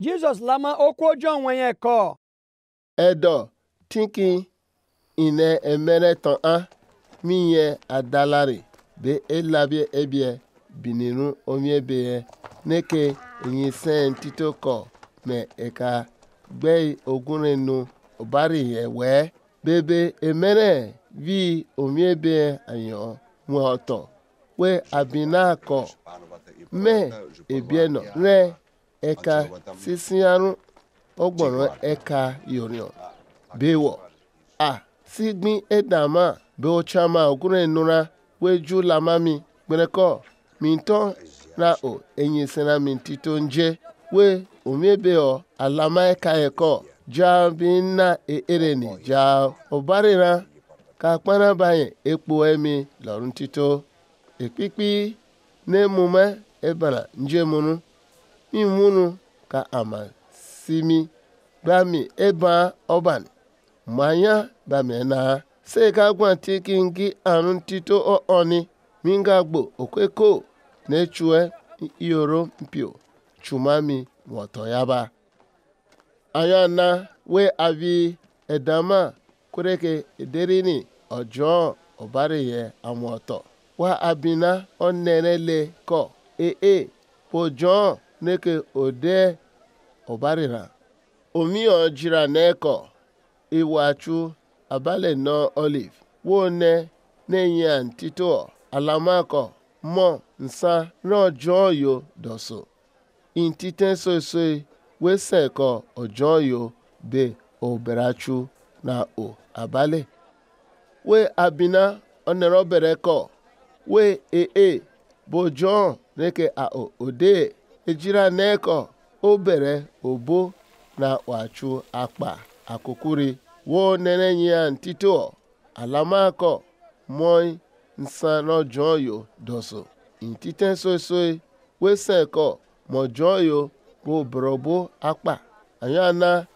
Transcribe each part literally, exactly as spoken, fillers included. Jesus lama okwojo nwenye ko. Edo tinki ine emere ton an miye adalare be elabie ebie biniru omiebeye neke nyisen tito ko me eka gbei ogunrenu obari ewe bebe emere vi omiebeye anyo mwoto we abina ko me ebieno re Eka sisiyaru ogbono eka yorion bewo a sigmi edama bewo chama ogure nura weju lamami gbeneko minton na o enye sena mintito nje we omiebeo alama eka eko jabina e ereni ja obarira ka pana baye epo emi lorun tito epipi ne muma ebara nje munu mi munu ka ama simi bami eba oban maya bami na se ka gwanti kingi anun tito o oni mingagbo okweko nechue iyoro mpio chumami motoyaba ayana we avi edama kureke ederini ojo obariye amoto wa abina onenele ko ee e, pojon Neke ode obarira. Omi on jira neko. Iwachu abale no olive. Wone ne yan tito alamako mo nsa no joyo doso. Intiten so so we seko ojoyo be oberachu na o abale. We abina onerobereko. We ee e, bojon neke a o ode. Ejira neko obere obo na wachu akpa akukuri wo nenenyan tito alamako moi nsano joyo doso intiten soysoy weseko mo joyo bo brobo akpa ayana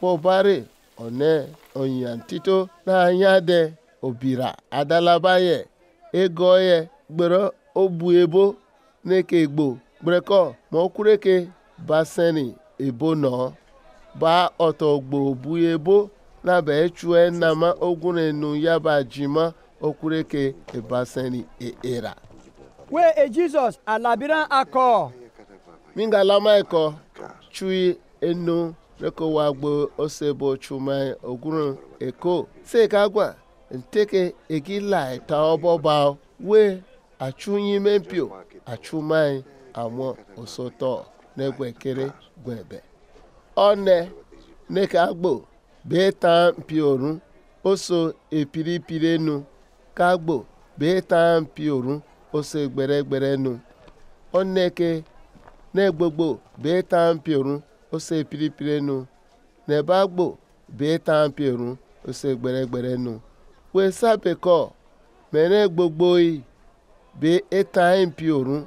po bare one onyan tito na anyade obira adalabaye egoye gbero obuebo neke igbo Breko, mokureke, baseni, ebo no, ba otogbo buyebo, nabe chue nama ogune nu yaba jima, okureke, e baseni, e era. We e Jesus, alabiran ako. Minga lama eko, chui enu, reko wagbo osebo chumai ogune eko. Se kagwa, nteke egila e taobo bao, we achunyi mempio, achumai. Amon osoto negwe kere gwebe. One nekagbo beta mpiorun oso epiripire nu kagbo beta mpiorun ose gberegbere nu. One ke negbogbo beta mpiorun ose epiripire nu nebagbo beta mpiorun ose gberegbere nu. We sapeko menegbogbo yi be eta mpiorun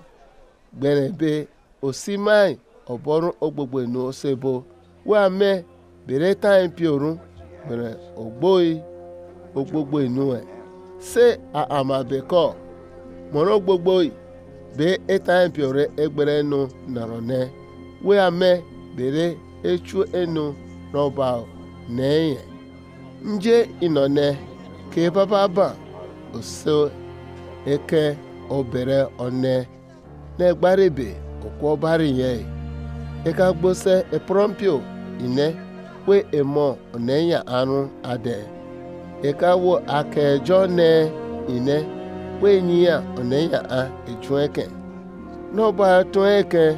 Benebe osimai oborun ogbogbo enu osebo wa me bere time piorun bere ogboi ogbogbo enu e se a amabeko moro gbogboi be time piore egbere enu narone wa me bere echu enu roba neye nje inone ke baba ba oso eke obere one Negbarebe okwo bari ye eka gbose e prompio ine we emo onenya anu ade eka wo akejo ne ine we nya onenya a ejueke no ba to eke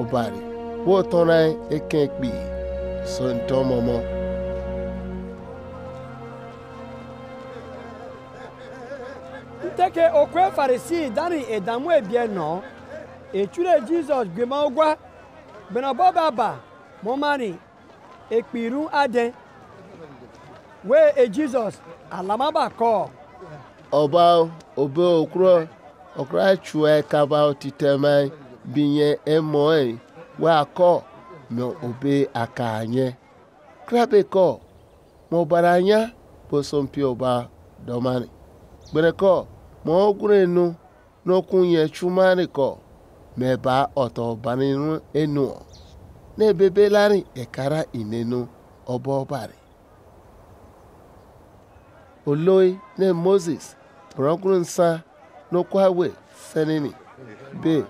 obari wo tonai eke gbi so ntomomo nteke okwe farisi dani edamu ebie no Echure Jesus gbema ogwa bena baba momani ekpirun aden we e Jesus alama ba ko oba obe okro okra chue ka ba otitema binye emoi wa ko no obe akanye krabe ko mo baranya posompi oba domani bereko mo ogurenu no kunye chumani ko me ba oto baninu enu ne bebe lari ekara inenu obobari. Oloi ne Moses brongun sa no kwawe senini be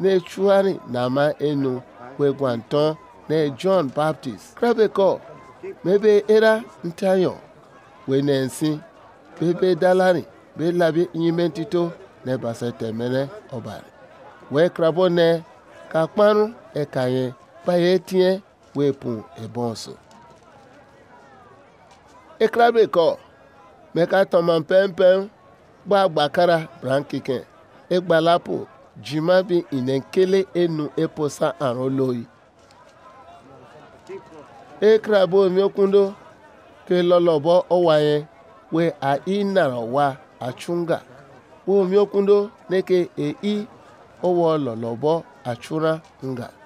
ne chuani nama enu we gwanton ne John Baptist krabeko mebe era ntayo we nensi bebe dalari be labi yimentito ne basetemene obari we krabone kakpanu ekaye paetien we pun ebonso e krabeko meka toman pempem ba bakara brankiken egbalapo jima bi inenkele enu eposa anroloyi e krabo mi okundo ke lolobo owayen we a inarawa achunga o mi okundo neke e i owo lolobo achura nga.